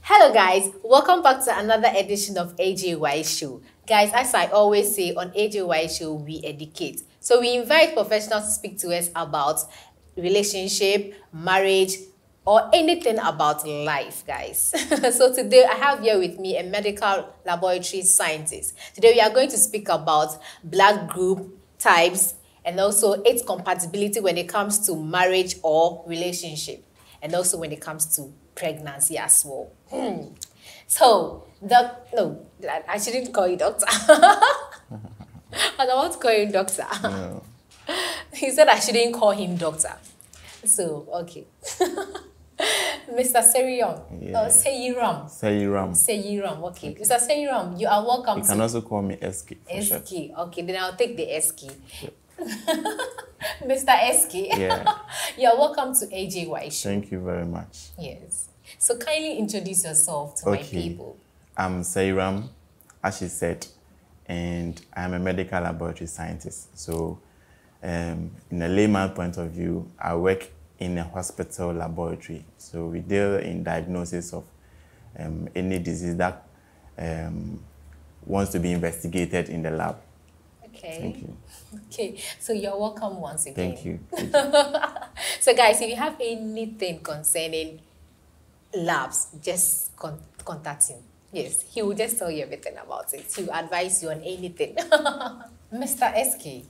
Hello guys, welcome back to another edition of AJY show. Guys, as I always say on AJY show, we educate. So we invite professionals to speak to us about relationship, marriage, or anything about life, guys. So today I have here with me a medical laboratory scientist. Today we are going to speak about blood group types and also its compatibility when it comes to marriage or relationship, and also when it comes to pregnancy as well. So I shouldn't call you doctor. I don't want to call you doctor. No. He said I shouldn't call him doctor. So okay. Mr. Seriyam. Yeah. Oh, Seriyam. Seriyam. Seriyam. Okay. Okay. Mr. Seriyam, you are welcome. You can also call me Eski. Eski. Sure. Okay, then I'll take the Eski. Yep. Mr. Eski. Yeah. You are welcome to AJY show. Thank you very much. Yes. So kindly introduce yourself to my people. I'm Seriyam, as she said, and I'm a medical laboratory scientist. So in a layman point of view, I work in a hospital laboratory. So we deal in diagnosis of any disease that wants to be investigated in the lab. Okay. Thank you. Okay. So you're welcome once again. Thank you. Thank you. So guys, if you have anything concerning labs, just contact him. Yes, he will just tell you everything about it. He will advise you on anything. Mr. Eski.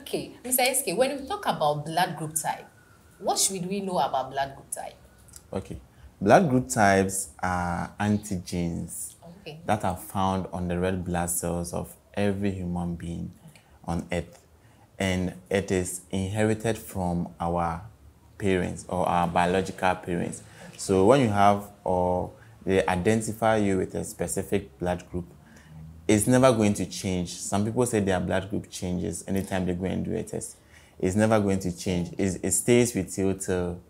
Okay, Mr. Eski, when we talk about blood group type, what should we know about blood group type? Okay, blood group types are antigens that are found on the red blood cells of every human being on earth, and it is inherited from our parents or our biological parents. So when you have or they identify you with a specific blood group, it's never going to change. Some people say their blood group changes anytime they go and do a test. It's never going to change. It stays with you till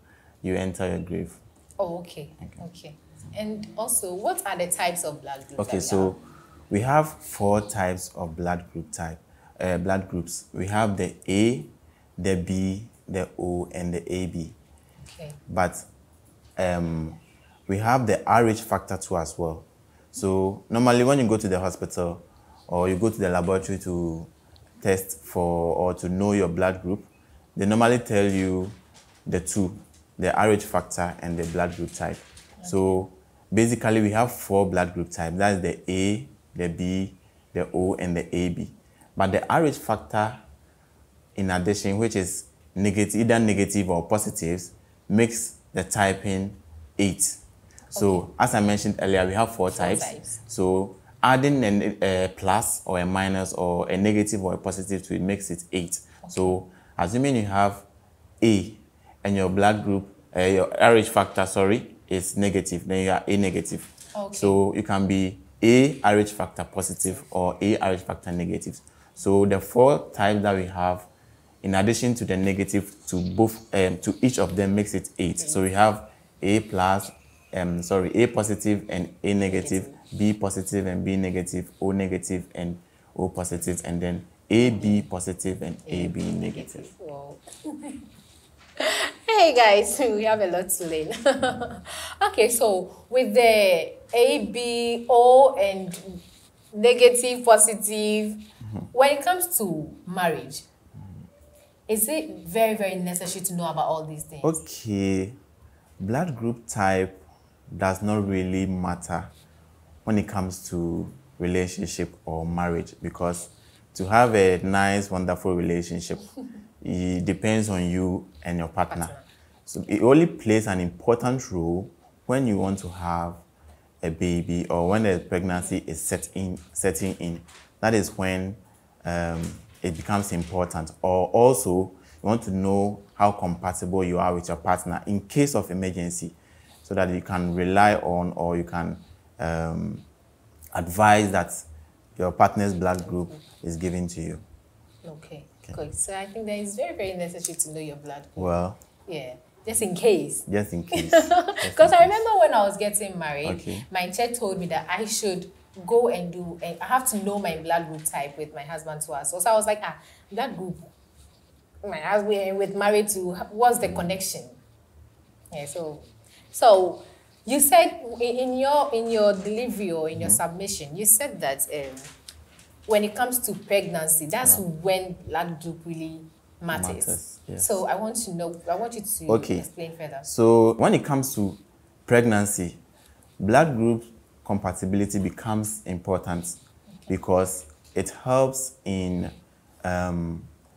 you enter your grave. Oh, okay. Okay. Okay. And also, what are the types of blood groups? Okay, so we have 4 types of blood group blood groups. We have the A, the B, the O, and the AB. Okay. But we have the RH factor too as well. So normally when you go to the hospital or you go to the laboratory to test for or to know your blood group, they normally tell you the 2, the RH factor and the blood group type. Okay. So basically we have 4 blood group types. That's the A, the B, the O, and the AB. But the RH factor, in addition, which is negative, either negative or positives, makes the typing 8. So, okay, as I mentioned earlier, we have 4 types. So, adding a plus or a minus or a negative or a positive to it makes it 8. Okay. So, assuming you have A and your blood group, your RH factor, sorry, is negative, then you are A negative. Okay. So, you can be A RH factor positive or A RH factor negative. So, the 4 types that we have, in addition to the negative, to each of them makes it 8. Okay. So, we have A plus, A positive and A negative, B positive and B negative, O positive, and then AB positive and AB negative. Wow. Hey guys, we have a lot to learn. Okay, so with the AB, O, and negative, positive, when it comes to marriage, is it very, very necessary to know about all these things? Okay, blood group type does not really matter when it comes to relationship or marriage, because to have a nice, wonderful relationship, it depends on you and your partner. So it only plays an important role when you want to have a baby or when the pregnancy is setting in. That is when it becomes important. Or also, you want to know how compatible you are with your partner in case of emergency, so that you can rely on or you can advise that your partner's blood group is given to you. Okay, good. Okay. So I think that it's very, very necessary to know your blood group. Well, yeah, just in case. Just in case. Because I remember when I was getting married, my church told me that I should go and do, and I have to know my blood group type with my husband's was. So I was like, ah, blood group, my husband with married to, what's the connection? Yeah, so you said in your delivery or in your submission, you said that when it comes to pregnancy, that's when blood group really matters. Yes. So I want to know, I want you to explain further. So when it comes to pregnancy, blood group compatibility becomes important because it helps in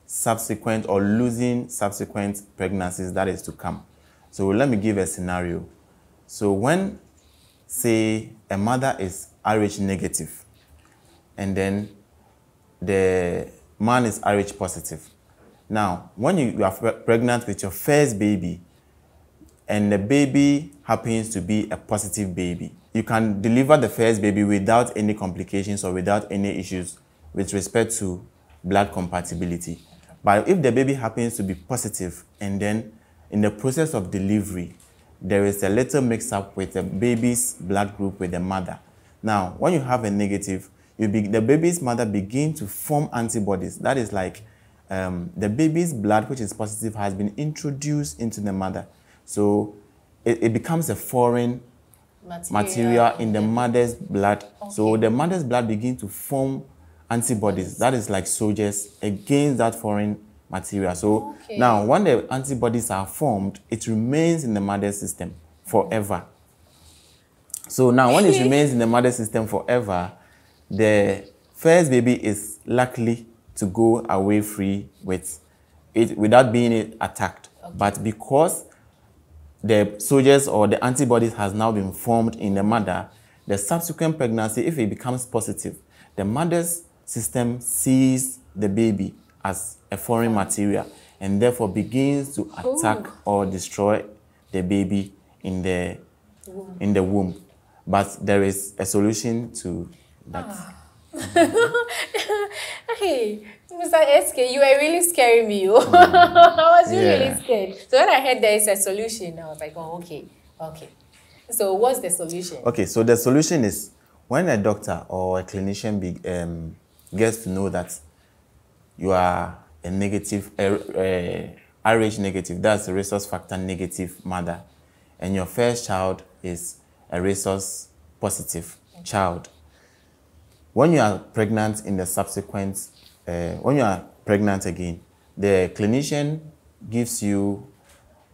subsequent or losing subsequent pregnancies that is to come. So let me give a scenario. So when, say, a mother is RH negative and then the man is RH positive. Now, when you are pregnant with your first baby and the baby happens to be a positive baby, you can deliver the first baby without any complications or without any issues with respect to blood compatibility. But if the baby happens to be positive and then in the process of delivery, there is a little mix-up with the baby's blood group with the mother. Now, when you have a negative, the baby's mother begins to form antibodies. That is like the baby's blood, which is positive, has been introduced into the mother. So it becomes a foreign material in the mother's blood. Okay. So the mother's blood begins to form antibodies. That is like soldiers against that foreign material. So now when the antibodies are formed, it remains in the mother's system forever. So now when it remains in the mother's system forever, the first baby is likely to go away free with it without being attacked. But because the soldiers or the antibodies has now been formed in the mother, the subsequent pregnancy, if it becomes positive, the mother's system sees the baby as a foreign material and therefore begins to attack or destroy the baby in the womb. But there is a solution to that. Hey, Mr. Eski, you were really scaring me. I was really scared. So when I heard there is a solution, I was like, oh, okay. So what's the solution? Okay, so the solution is when a doctor or a clinician gets to know that you are a negative, RH negative, that's a resource factor negative mother, and your first child is a resource positive child. When you are pregnant in the subsequent, when you are pregnant again, the clinician gives you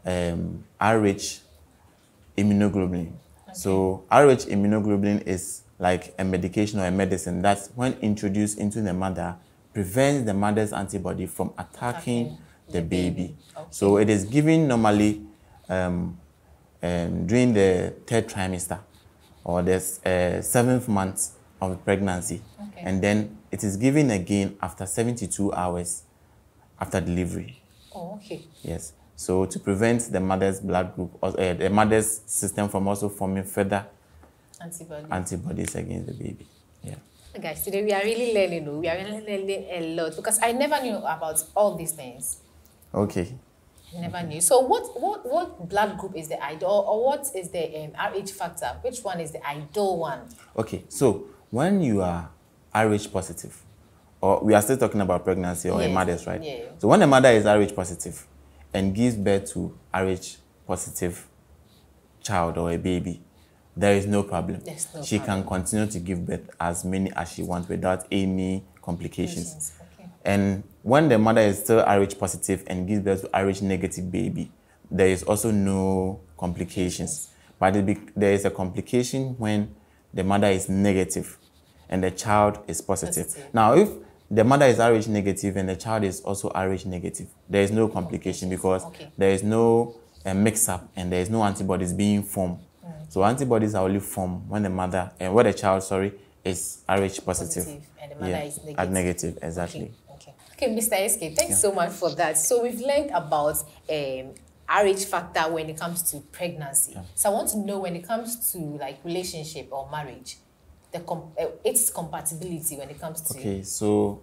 RH immunoglobulin. So RH immunoglobulin is like a medication or a medicine that, when introduced into the mother, prevents the mother's antibody from attacking the baby. So it is given normally during the third trimester or the seventh month of pregnancy. And then it is given again after 72 hours after delivery. Yes. So to prevent the mother's blood group, or the mother's system from also forming further antibodies against the baby. Yeah. Guys, today we are really learning. We are really learning a lot because I never knew about all these things. I never knew. So what blood group is the ideal, or what is the RH factor? Which one is the ideal one? Okay, so when you are RH positive, or we are still talking about pregnancy or a mother's, right? So when a mother is RH positive and gives birth to RH positive child or a baby, there is no problem. She can continue to give birth as many as she wants without any complications. And when the mother is still RH positive and gives birth to RH negative baby, there is also no complications. But there is a complication when the mother is negative and the child is positive. Now, if the mother is RH negative and the child is also RH negative, there is no complication because there is no mix-up and there is no antibodies being formed. So antibodies are only formed when the mother and when the child, is RH positive and the mother is negative. Exactly. Okay, Mr. Eski, thanks so much for that. So we've learned about RH factor when it comes to pregnancy. So I want to know when it comes to like relationship or marriage, the its compatibility when it comes to. Okay, so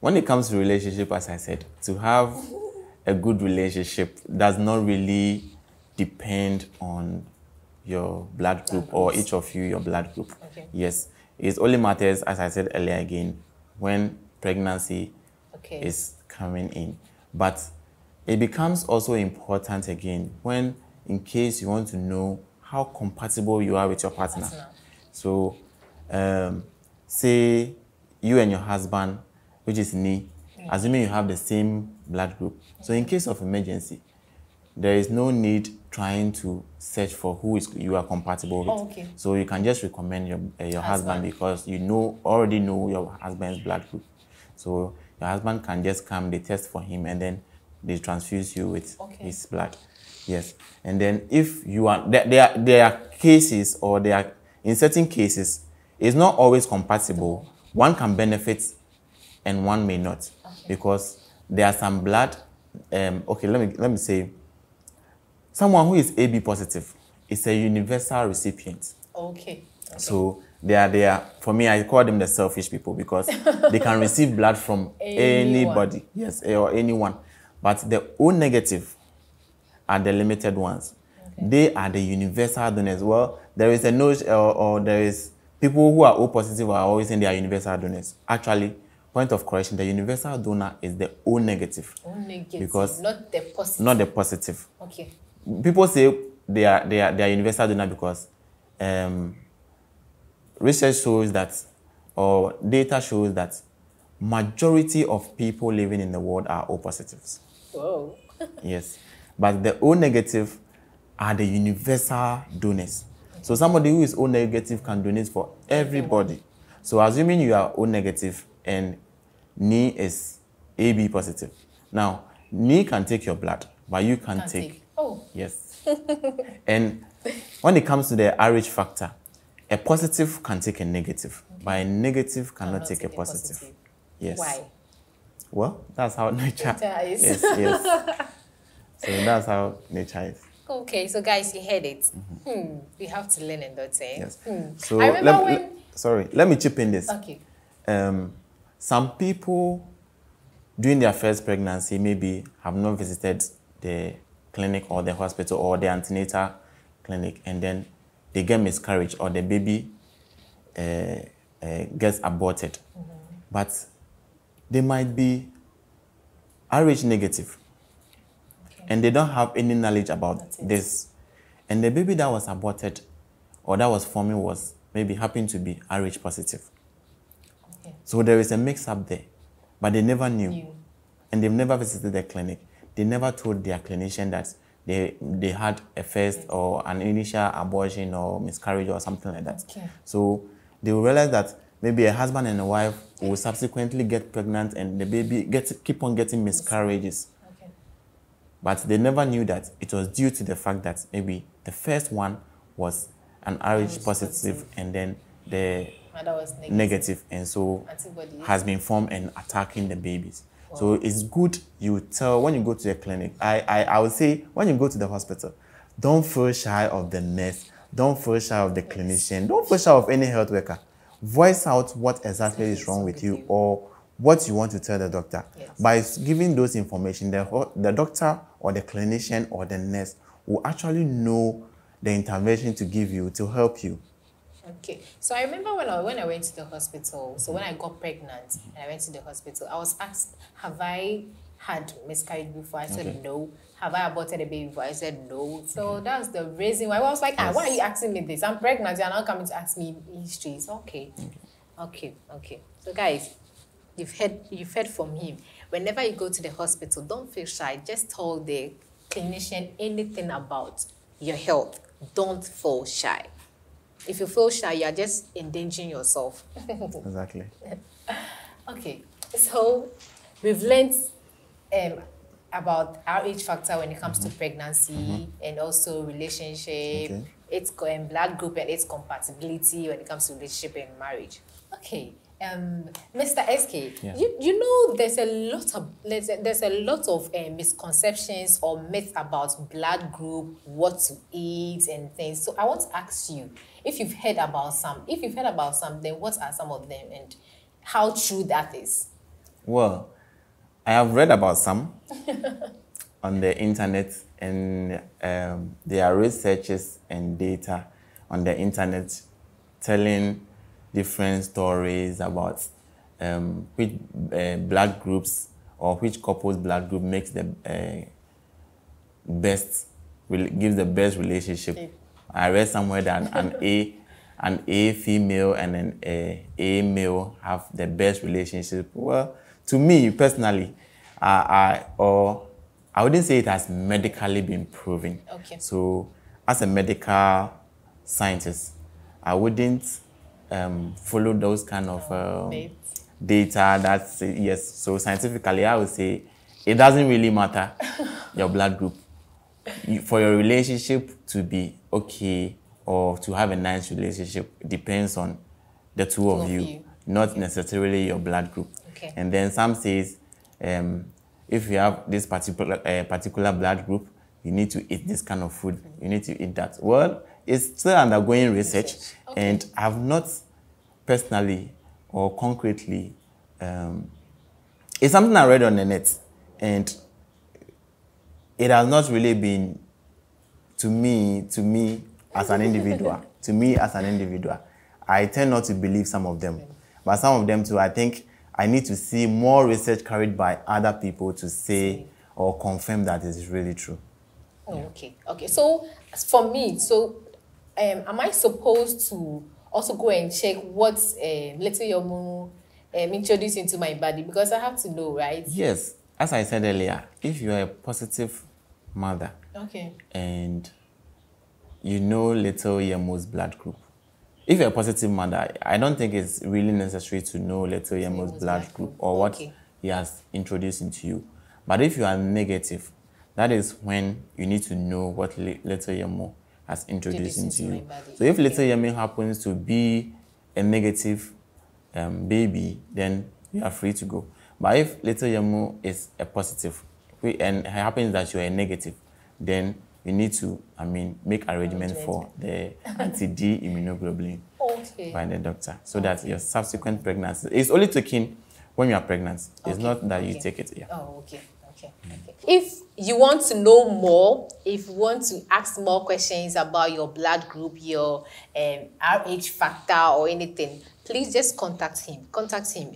when it comes to relationship, as I said, to have a good relationship does not really depend on your blood group or each of you, your blood group. Yes, It only matters, as I said earlier again, when pregnancy is coming in. But it becomes also important again when, in case you want to know how compatible you are with your partner. So, say you and your husband, which is me, assuming you have the same blood group. So in case of emergency, there is no need trying to search for who is you are compatible with. Oh, okay. So you can just recommend your husband, because you already know your husband's blood group. So your husband can just come, they test for him, and then they transfuse you with his blood. Yes. And then if you are, there are cases, or there are, in certain cases, it's not always compatible. One can benefit and one may not, because there are some blood. Let me say, someone who is AB positive is a universal recipient. So they are, for me, I call them the selfish people, because they can receive blood from anybody, or anyone. But the O negative are the limited ones. They are the universal donors. Well, there is a notion, or there is people who are O positive are always saying they are universal donors. Actually, point of correction, the universal donor is the O negative. O negative, because not the positive. Not the positive. Okay. People say they are universal donor because research shows that, or data shows that, majority of people living in the world are O positives. Whoa. Yes. But the O negative are the universal donors. So somebody who is O negative can donate for everybody. So assuming you are O negative, and Ni is AB positive. Now, Ni can take your blood, but you can't take. Oh. Yes. And when it comes to the RH factor, a positive can take a negative, but a negative cannot take a positive. Yes. Why? Well, that's how nature is. Yes, yes. So that's how nature is. Okay, so guys, you heard it. We have to learn and not say. Yes. So I remember let me chip in this. Okay. Some people during their first pregnancy maybe have not visited the clinic or the hospital or the antenatal clinic, and then they get miscarriage, or the baby gets aborted. But they might be RH negative, and they don't have any knowledge about this. And the baby that was aborted or that was forming was maybe happened to be RH positive. So there is a mix-up there, but they never knew, and they've never visited the clinic. They never told their clinician that they had a first or an initial abortion or miscarriage or something like that. So they will realize that maybe a husband and a wife will subsequently get pregnant, and the baby keep on getting miscarriages. But they never knew that it was due to the fact that maybe the first one was an RH positive, and then the mother was negative, and so has been formed and attacking the babies. So it's good you tell when you go to the clinic. I would say when you go to the hospital, don't feel shy of the nurse, don't feel shy of the clinician, don't feel shy of any health worker. Voice out what exactly is wrong with you or what you want to tell the doctor. By giving those information, the doctor or the clinician or the nurse will actually know the intervention to give you to help you. Okay, so I remember when I went to the hospital, so when I got pregnant and I went to the hospital, I was asked, have I had miscarriage before? I said no. Have I aborted a baby before? I said no. So that's the reason why I was like, why are you asking me this? I'm pregnant, you're not coming to ask me histories. Okay. So guys, you've heard from him. Whenever you go to the hospital, don't feel shy. Just tell the clinician anything about your health. Don't feel shy. If you feel shy, you are just endangering yourself. Exactly. Okay, so we've learned about RH factor when it comes to pregnancy and also relationship, its blood group and its compatibility when it comes to relationship and marriage. Okay, Mr. Eski, you know there's a lot of misconceptions or myths about blood group, what to eat and things. So I want to ask you, if you've heard about some, then what are some of them and how true that is? Well, I have read about some on the internet, and there are researches and data on the internet telling different stories about which blood groups or which couple's blood group makes the best, gives the best relationship. Okay. I read somewhere that an A female and an A male have the best relationship. Well, to me personally, I wouldn't say it has medically been proven. Okay. So as a medical scientist, I wouldn't follow those kind of data that say, yes, so scientifically I would say it doesn't really matter your blood group. For your relationship to be okay or to have a nice relationship depends on the two of you, not necessarily your blood group. Okay. And then some says if you have this particular blood group, you need to eat this kind of food, you need to eat that. Well, it's still undergoing research. Okay. And I've not personally or concretely, it's something I read on the net, and it has not really been, to me as an individual, I tend not to believe some of them. But some of them too, I think I need to see more research carried by other people to say or confirm that it's really true. Oh, yeah. Okay, okay. So for me, so am I supposed to also go and check what Little Yemoh introduced into my body? Because I have to know, right? Yes. As I said earlier, if you are a positive mother, okay, and you know Little Yemoh's blood group, if you're a positive mother, I don't think it's really necessary to know Little Yemoh's blood group or what he has introduced into you. But if you are negative, that is when you need to know what Little Yemoh has introduced into you. So if Little Yemoh happens to be a negative baby, then you are free to go. But if Little Yemoh is a positive and it happens that you are a negative, then you need to, make arrangement for the anti-D immunoglobulin by the doctor. So that your subsequent pregnancy, it's only taken when you are pregnant. It's not that you take it. Yeah. Oh, okay. Okay. Okay. If you want to know more, if you want to ask more questions about your blood group, your RH factor or anything, please just contact him.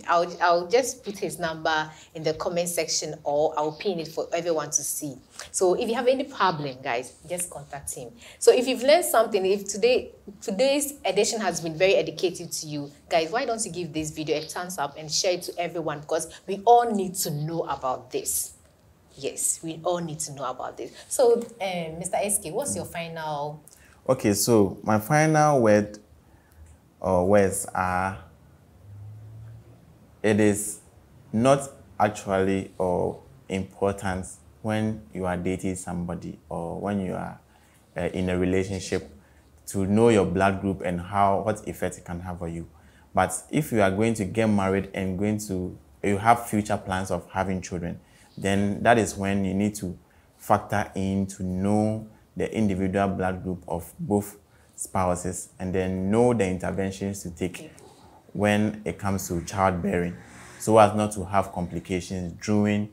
I'll just put his number in the comment section, or I'll pin it for everyone to see. So if you have any problem, guys, just contact him. So if you've learned something, if today's edition has been very educative to you, guys, why don't you give this video a thumbs up and share it to everyone, because we all need to know about this. Yes, we all need to know about this. So, Mr. Eski, what's your final? Okay, so my final word or words are, it is not actually or important when you are dating somebody or when you are in a relationship to know your blood group and what effect it can have on you. But if you are going to get married and you have future plans of having children, then that is when you need to factor in to know the individual blood group of both spouses and then know the interventions to take when it comes to childbearing, so as not to have complications during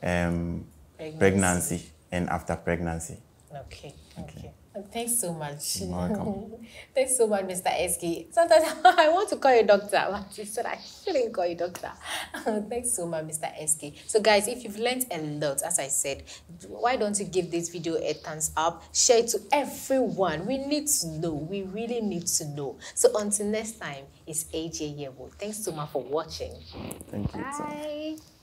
pregnancy and after pregnancy. Okay. Okay. Thanks so much. You're welcome. Thanks so much, Mr. Eski. Sometimes I want to call you doctor, but you said I shouldn't call you doctor. Thanks so much, Mr. Eski. So, guys, if you've learned a lot, as I said, why don't you give this video a thumbs up? Share it to everyone. We need to know. We really need to know. So, until next time, it's AJ Yemoh. Thanks so much for watching. Thank you. Bye.